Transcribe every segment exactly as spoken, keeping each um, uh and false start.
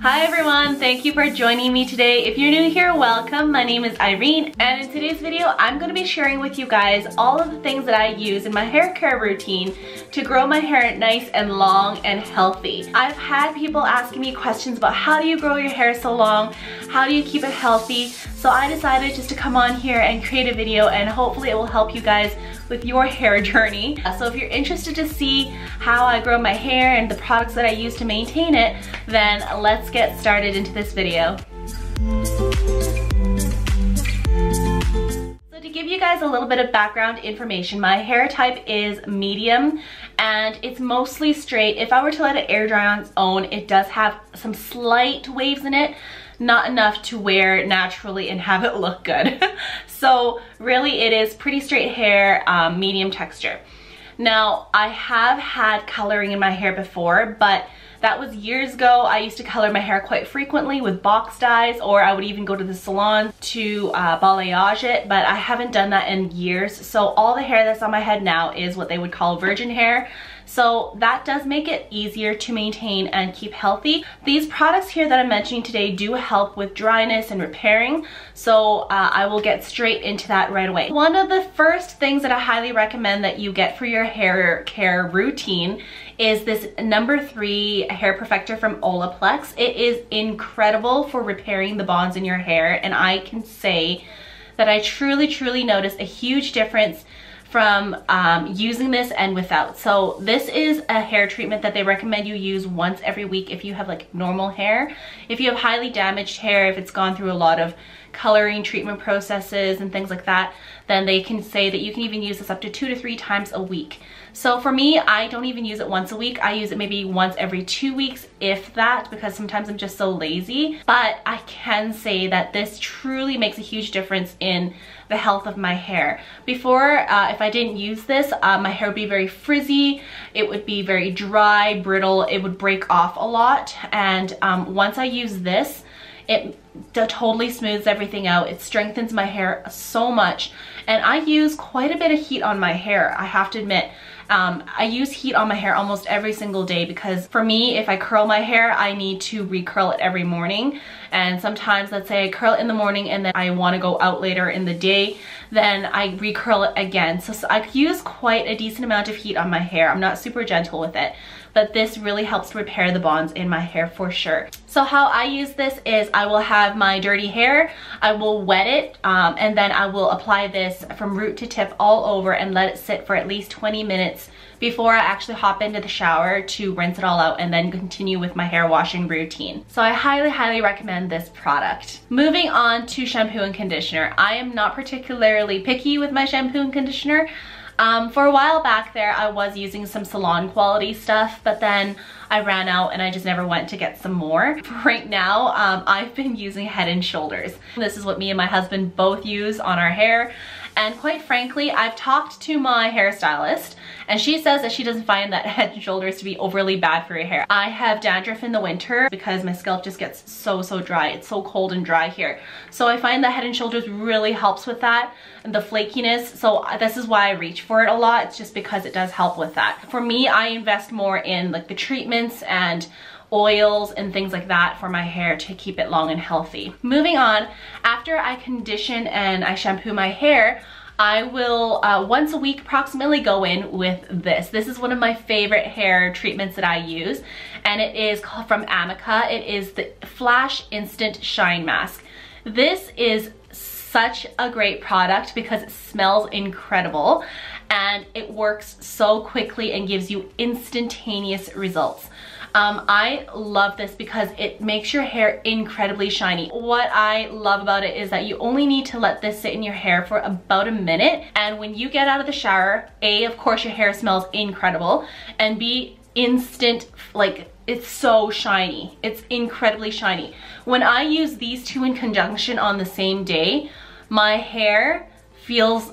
Hi everyone, thank you for joining me today. If you're new here, welcome. My name is Irene, and in today's video, I'm gonna be sharing with you guys all of the things that I use in my hair care routine to grow my hair nice and long and healthy. I've had people asking me questions about how do you grow your hair so long? How do you keep it healthy? So I decided just to come on here and create a video, and hopefully it will help you guys with your hair journey. So if you're interested to see how I grow my hair and the products that I use to maintain it, then let's get started into this video. So to give you guys a little bit of background information, my hair type is medium and it's mostly straight. If I were to let it air dry on its own, it does have some slight waves in it, not enough to wear naturally and have it look good. So really it is pretty straight hair, um, medium texture. Now I have had coloring in my hair before, but that was years ago. I used to color my hair quite frequently with box dyes, or I would even go to the salon to uh, balayage it, but I haven't done that in years. So all the hair that's on my head now is what they would call virgin hair. So that does make it easier to maintain and keep healthy. These products here that I'm mentioning today do help with dryness and repairing, so uh, I will get straight into that right away. One of the first things that I highly recommend that you get for your hair care routine is this number three hair perfector from Olaplex. It is incredible for repairing the bonds in your hair, and I can say that I truly, truly noticed a huge difference from um, using this and without. So this is a hair treatment that they recommend you use once every week if you have like normal hair. If you have highly damaged hair, if it's gone through a lot of coloring treatment processes and things like that, then they can say that you can even use this up to two to three times a week. So for me, I don't even use it once a week. I use it maybe once every two weeks, if that, because sometimes I'm just so lazy. But I can say that this truly makes a huge difference in the health of my hair. Before, uh, if I didn't use this, uh, my hair would be very frizzy, it would be very dry, brittle, it would break off a lot. And um, once I use this, it totally smooths everything out. It strengthens my hair so much. And I use quite a bit of heat on my hair, I have to admit. Um, I use heat on my hair almost every single day because for me, if I curl my hair, I need to recurl it every morning. And sometimes, let's say I curl it in the morning and then I want to go out later in the day, then I recurl it again. So, so I use quite a decent amount of heat on my hair. I'm not super gentle with it, but this really helps repair the bonds in my hair for sure. So how I use this is I will have my dirty hair, I will wet it, um, and then I will apply this from root to tip all over and let it sit for at least twenty minutes before I actually hop into the shower to rinse it all out and then continue with my hair washing routine. So I highly, highly recommend this product. Moving on to shampoo and conditioner. I am not particularly picky with my shampoo and conditioner. Um, for a while back there, I was using some salon quality stuff, but then I ran out and I just never went to get some more. Right now, um, I've been using Head and Shoulders. This is what me and my husband both use on our hair. And quite frankly, I've talked to my hairstylist and she says that she doesn't find that Head and Shoulders to be overly bad for your hair. I have dandruff in the winter because my scalp just gets so, so dry. It's so cold and dry here. So I find that Head and Shoulders really helps with that and the flakiness. So this is why I reach for it a lot. It's just because it does help with that. For me, I invest more in like the treatments and oils and things like that for my hair to keep it long and healthy. Moving on, after I condition and I shampoo my hair, I will uh, once a week approximately go in with this. This is one of my favorite hair treatments that I use, and it is called from Amika. It is the Flash Instant Shine Mask. This is such a great product because it smells incredible and it works so quickly and gives you instantaneous results. Um, I love this because it makes your hair incredibly shiny. What I love about it is that you only need to let this sit in your hair for about a minute, and when you get out of the shower, A, of course your hair smells incredible, and B, instant, like, it's so shiny. It's incredibly shiny. When I use these two in conjunction on the same day, my hair feels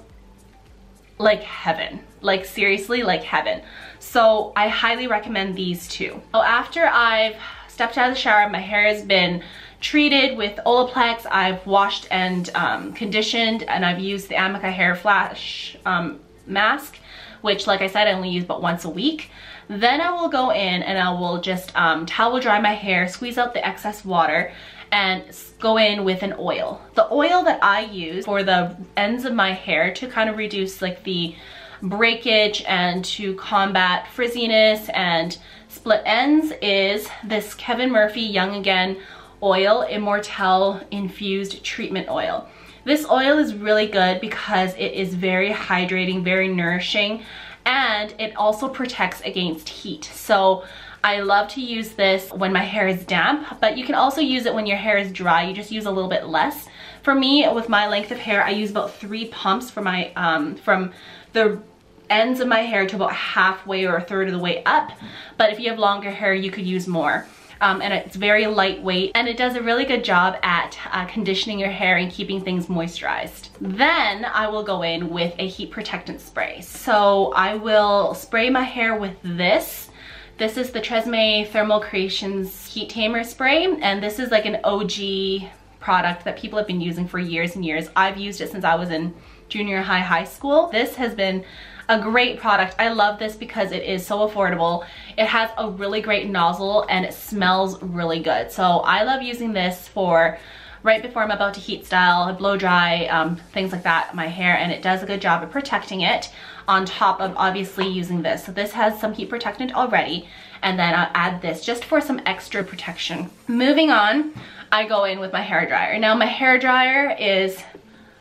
like heaven. Like seriously, like heaven. So I highly recommend these two. So after I've stepped out of the shower, my hair has been treated with Olaplex, I've washed and um, conditioned, and I've used the Amika hair flash um, mask, which like I said, I only use but once a week. Then I will go in and I will just um, towel dry my hair, squeeze out the excess water, and go in with an oil. The oil that I use for the ends of my hair to kind of reduce like the breakage and to combat frizziness and split ends is this Kevin Murphy Young Again Oil Immortelle Infused Treatment Oil. This oil is really good because it is very hydrating, very nourishing, and it also protects against heat. So I love to use this when my hair is damp, but you can also use it when your hair is dry. You just use a little bit less. For me, with my length of hair, I use about three pumps for my um, from the ends of my hair to about halfway or a third of the way up. But if you have longer hair, you could use more. Um, and it's very lightweight, and it does a really good job at uh, conditioning your hair and keeping things moisturized. Then I will go in with a heat protectant spray. So I will spray my hair with this. This is the TRESemmé Thermal Creations Heat Tamer Spray, and this is like an O G product that people have been using for years and years. I've used it since I was in junior high, high school. This has been a great product. I love this because it is so affordable. It has a really great nozzle and it smells really good. So I love using this for right before I'm about to heat style, blow dry, um, things like that, my hair, and it does a good job of protecting it on top of obviously using this. So this has some heat protectant already, and then I'll add this just for some extra protection. Moving on, I go in with my hairdryer. Now my hairdryer is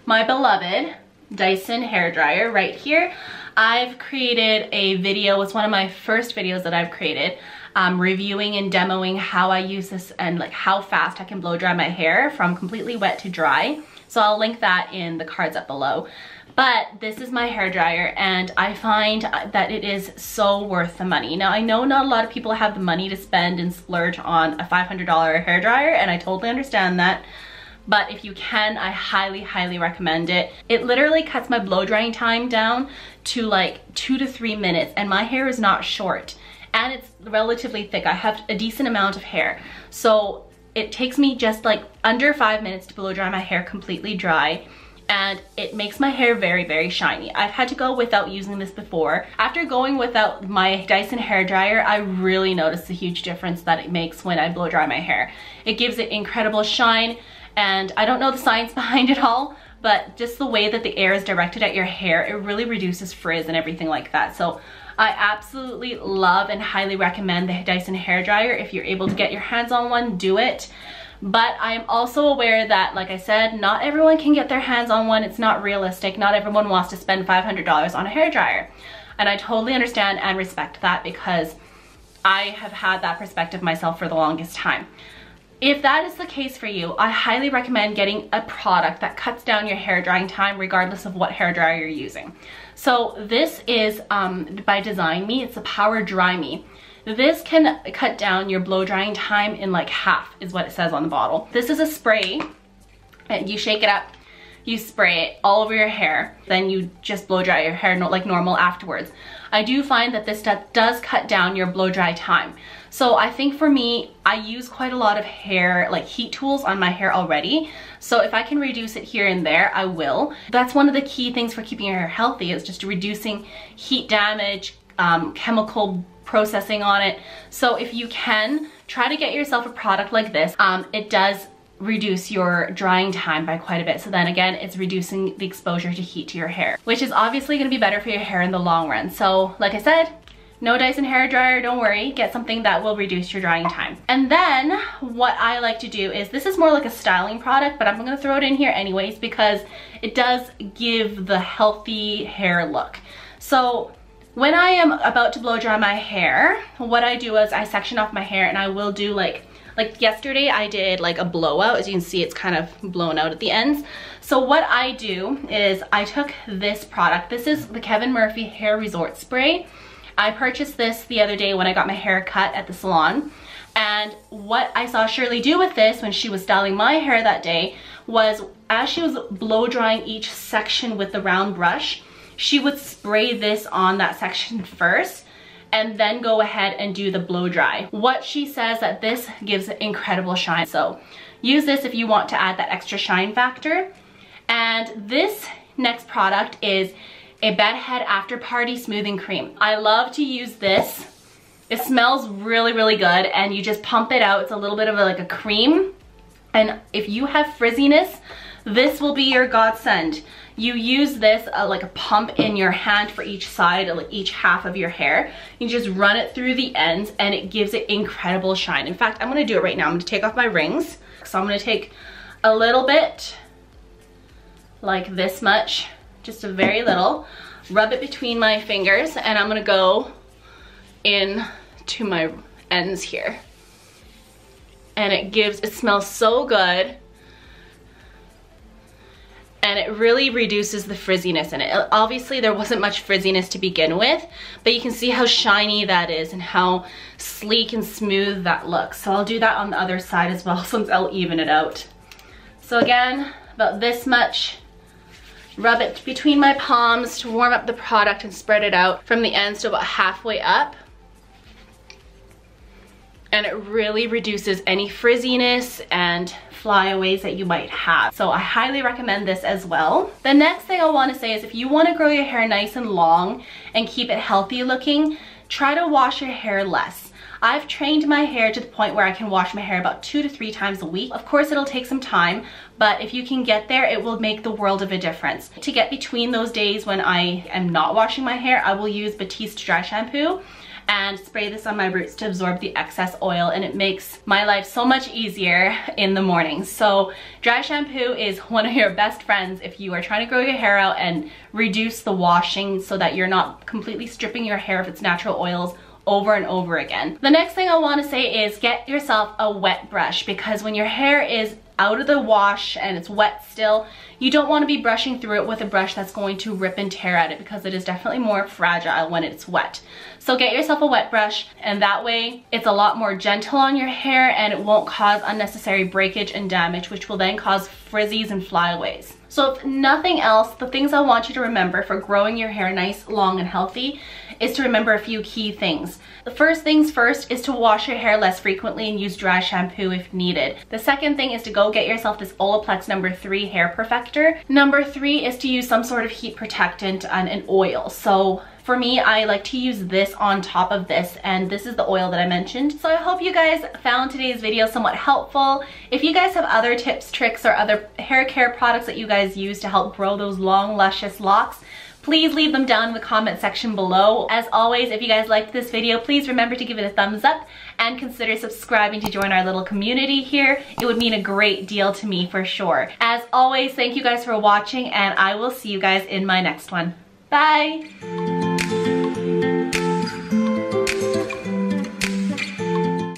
my beloved Dyson hairdryer right here. I've created a video, it's one of my first videos that I've created, um, reviewing and demoing how I use this and like how fast I can blow dry my hair from completely wet to dry. So I'll link that in the cards up below. But this is my hairdryer, and I find that it is so worth the money. Now I know not a lot of people have the money to spend and splurge on a five hundred dollar hairdryer, and I totally understand that. But if you can, I highly, highly recommend it. It literally cuts my blow drying time down to like two to three minutes, and my hair is not short and it's relatively thick. I have a decent amount of hair. So it takes me just like under five minutes to blow dry my hair completely dry, and it makes my hair very, very shiny. I've had to go without using this before. After going without my Dyson hairdryer, I really noticed the huge difference that it makes when I blow dry my hair. It gives it incredible shine. And I don't know the science behind it all, but just the way that the air is directed at your hair, it really reduces frizz and everything like that. So I absolutely love and highly recommend the Dyson hairdryer. If you're able to get your hands on one, do it. But I'm also aware that, like I said, not everyone can get their hands on one. It's not realistic. Not everyone wants to spend five hundred dollars on a hairdryer. And I totally understand and respect that, because I have had that perspective myself for the longest time. If that is the case for you, I highly recommend getting a product that cuts down your hair drying time regardless of what hair dryer you're using. So this is um, by Design Me. It's the POWERDRY.ME. This can cut down your blow drying time in like half is what it says on the bottle. This is a spray, and you shake it up, you spray it all over your hair, then you just blow dry your hair like normal afterwards. I do find that this stuff does cut down your blow dry time. So I think for me, I use quite a lot of hair, like heat tools on my hair already. So if I can reduce it here and there, I will. That's one of the key things for keeping your hair healthy, is just reducing heat damage, um, chemical processing on it. So if you can, try to get yourself a product like this. Um, it does reduce your drying time by quite a bit. So then again, it's reducing the exposure to heat to your hair, which is obviously gonna be better for your hair in the long run. So like I said, no Dyson hairdryer, don't worry. Get something that will reduce your drying time. And then what I like to do is, this is more like a styling product, but I'm gonna throw it in here anyways because it does give the healthy hair look. So when I am about to blow dry my hair, what I do is I section off my hair, and I will do like, like yesterday I did like a blowout. As you can see, it's kind of blown out at the ends. So what I do is I took this product. This is the Kevin Murphy Hair Resort Spray. I purchased this the other day when I got my hair cut at the salon, and what I saw Shirley do with this when she was styling my hair that day was, as she was blow drying each section with the round brush, she would spray this on that section first and then go ahead and do the blow dry. What she says that this gives incredible shine, so use this if you want to add that extra shine factor. And this next product is a Bed Head After Party Smoothing Cream. I love to use this It smells really, really good, and you just pump it out. It's a little bit of a, like a cream, and if you have frizziness, this will be your godsend. You use this uh, like a pump in your hand for each side, each half of your hair. You just run it through the ends and it gives it incredible shine. In fact, I'm gonna do it right now. I'm gonna take off my rings. So I'm gonna take a little bit, like this much, just a very little, rub it between my fingers, and I'm gonna go in to my ends here. And it gives, it smells so good. And it really reduces the frizziness in it. Obviously there wasn't much frizziness to begin with, but you can see how shiny that is and how sleek and smooth that looks. So I'll do that on the other side as well, since I'll even it out. So again, about this much, rub it between my palms to warm up the product and spread it out from the ends to about halfway up. And it really reduces any frizziness and flyaways that you might have. So I highly recommend this as well. The next thing I want to say is if you want to grow your hair nice and long and keep it healthy looking, try to wash your hair less. I've trained my hair to the point where I can wash my hair about two to three times a week. Of course, it'll take some time, but if you can get there, it will make the world of a difference. To get between those days when I am not washing my hair, I will use Batiste dry shampoo and spray this on my roots to absorb the excess oil, and it makes my life so much easier in the morning. So dry shampoo is one of your best friends if you are trying to grow your hair out and reduce the washing so that you're not completely stripping your hair of its natural oils over and over again. The next thing I want to say is get yourself a wet brush, because when your hair is out of the wash and it's wet still, you don't want to be brushing through it with a brush that's going to rip and tear at it, because it is definitely more fragile when it's wet. So get yourself a wet brush, and that way it's a lot more gentle on your hair and it won't cause unnecessary breakage and damage, which will then cause frizzies and flyaways. So if nothing else, the things I want you to remember for growing your hair nice, long and healthy is to remember a few key things. The first things first is to wash your hair less frequently and use dry shampoo if needed. The second thing is to go get yourself this Olaplex number three hair perfector. Number three is to use some sort of heat protectant and an oil. So for me, I like to use this on top of this, and this is the oil that I mentioned. So I hope you guys found today's video somewhat helpful. If you guys have other tips, tricks, or other hair care products that you guys use to help grow those long, luscious locks, please leave them down in the comment section below. As always, if you guys liked this video, please remember to give it a thumbs up and consider subscribing to join our little community here. It would mean a great deal to me for sure. As always, thank you guys for watching, and I will see you guys in my next one. Bye!